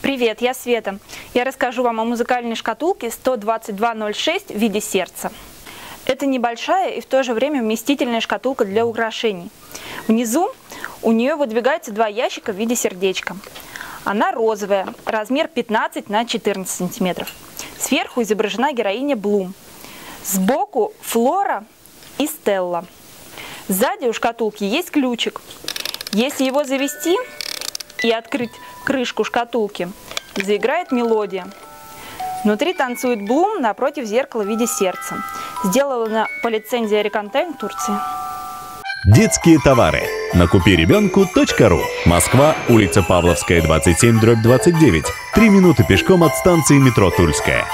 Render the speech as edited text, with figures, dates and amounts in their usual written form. Привет, я Света. Я расскажу вам о музыкальной шкатулке 12206 в виде сердца. Это небольшая и в то же время вместительная шкатулка для украшений. Внизу у нее выдвигаются два ящика в виде сердечка. Она розовая, размер 15 на 14 сантиметров. Сверху изображена героиня Блум. Сбоку Флора и Стелла. Сзади у шкатулки есть ключик. Если его завести и открыть крышку шкатулки, заиграет мелодия. Внутри танцует Блум напротив зеркала в виде сердца. Сделано по лицензии Реконтейн, Турция. Детские товары. Накупиребенку.ру. Москва, улица Павловская, 27/29. 3 минуты пешком от станции метро Тульская.